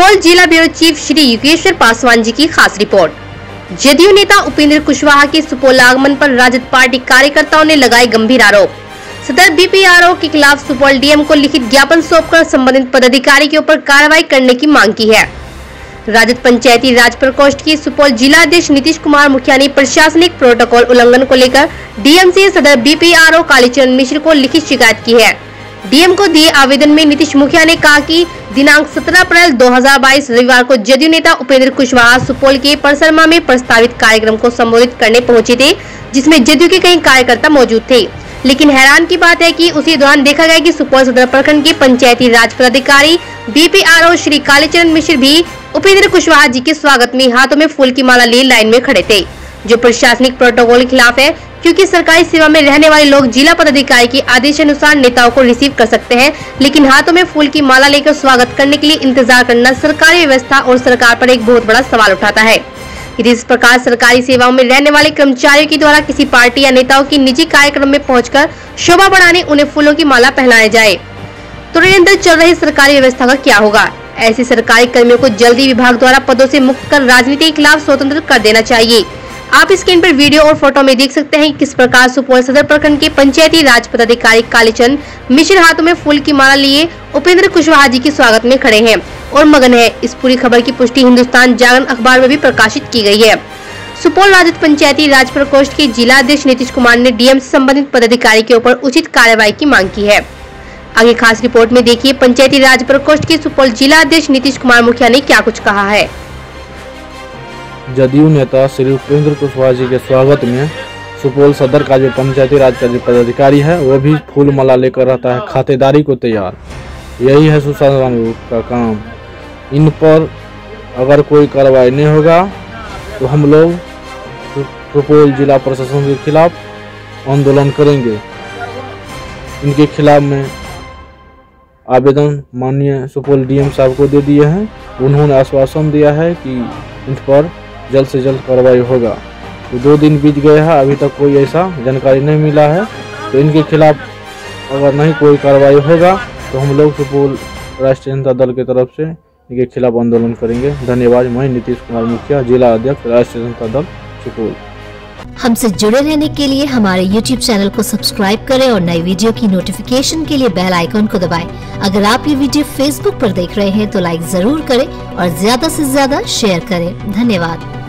सुपौल जिला bureau chief Shri Yukeshwar Paswan ji की खास रिपोर्ट। जदयू नेता उपेंद्र कुशवाहा के सुपौल आगमन पर राजद पार्टी कार्यकर्ताओं ने लगाए गंभीर आरोप। सदर बीपीआरओ के खिलाफ सुपौल डीएम को लिखित ज्ञापन सौंपकर संबंधित पदाधिकारी के ऊपर कार्रवाई करने की मांग की है। राजद पंचायती राज प्रकोष्ठ के सुपौल जिलाध्यक्ष नीतीश कुमार मुखिया ने प्रशासनिक प्रोटोकॉल उल्लंघन को लेकर डीएम से सदर बीपीआरओ कालीचंद मिश्र को लिखित शिकायत की है। डीएम को दिए आवेदन में नीतीश मुखिया ने कहा कि दिनांक 17 अप्रैल 2022 रविवार को जदयू नेता उपेंद्र कुशवाहा सुपौल के परसरमा में प्रस्तावित कार्यक्रम को संबोधित करने पहुँचे थे, जिसमे जदयू के कई कार्यकर्ता मौजूद थे। लेकिन हैरान की बात है कि उसी दौरान देखा गया कि सुपौल सदर प्रखंड के पंचायती राज पदाधिकारी बीपीआरओ श्री कालीचंद मिश्र भी उपेंद्र कुशवाहा जी के स्वागत में हाथों में फूल की माला लिए लाइन में खड़े थे, जो प्रशासनिक प्रोटोकॉल के खिलाफ है, क्योंकि सरकारी सेवा में रहने वाले लोग जिला पदाधिकारी के आदेशानुसार नेताओं को रिसीव कर सकते हैं, लेकिन हाथों में फूल की माला लेकर स्वागत करने के लिए इंतजार करना सरकारी व्यवस्था और सरकार पर एक बहुत बड़ा सवाल उठाता है। यदि इस प्रकार सरकारी सेवाओं में रहने वाले कर्मचारियों के द्वारा किसी पार्टी या नेताओं की निजी कार्यक्रम में पहुंचकर शोभा बढ़ाने उन्हें फूलों की माला पहनाया जाए तो निरंतर चल रही सरकारी व्यवस्था का क्या होगा। ऐसे सरकारी कर्मियों को जल्दी विभाग द्वारा पदों से मुक्त कर राजनीति के खिलाफ स्वतंत्र कर देना चाहिए। आप स्क्रीन पर वीडियो और फोटो में देख सकते हैं किस प्रकार सुपौल सदर प्रखंड के पंचायती राज पदाधिकारी कालीचंद मिश्र हाथों में फूल की माला लिए उपेंद्र कुशवाहा जी के स्वागत में खड़े हैं और मगन है। इस पूरी खबर की पुष्टि हिंदुस्तान जागरण अखबार में भी प्रकाशित की गई है। सुपौल राजद पंचायती राज प्रकोष्ठ के जिलाध्यक्ष नीतीश कुमार ने डीएम से संबंधित पदाधिकारी के ऊपर उचित कार्रवाई की मांग की है। आगे खास रिपोर्ट में देखिए पंचायती राज प्रकोष्ठ के सुपौल जिलाध्यक्ष नीतीश कुमार मुखिया ने क्या कुछ कहा है। जदयू नेता श्री उपेंद्र कुशवाहा जी के स्वागत में सुपौल सदर का जो पंचायती राज का जो पदाधिकारी है वो भी फूल माला लेकर रहता है, खातेदारी को तैयार। यही है सुशासन विभाग का काम। इन पर अगर कोई कार्रवाई नहीं होगा तो हम लोग सुपौल जिला प्रशासन के खिलाफ आंदोलन करेंगे। इनके खिलाफ में आवेदन माननीय सुपौल डीएम साहब को दे दिए हैं। उन्होंने आश्वासन दिया है कि इन पर जल्द से जल्द कार्रवाई होगा। तो 2 दिन बीत गए हैं, अभी तक कोई ऐसा जानकारी नहीं मिला है। तो इनके खिलाफ अगर नहीं कोई कार्रवाई होगा तो हम लोग सुपौल राष्ट्रीय जनता दल की तरफ से इनके खिलाफ आंदोलन करेंगे। धन्यवाद। मैं नीतीश कुमार मुखिया, जिला अध्यक्ष, राष्ट्रीय जनता दल सुपौल। हमसे जुड़े रहने के लिए हमारे YouTube चैनल को सब्सक्राइब करें और नई वीडियो की नोटिफिकेशन के लिए बेल आइकॉन को दबाएं। अगर आप ये वीडियो Facebook पर देख रहे हैं तो लाइक जरूर करें और ज्यादा से ज्यादा शेयर करें। धन्यवाद।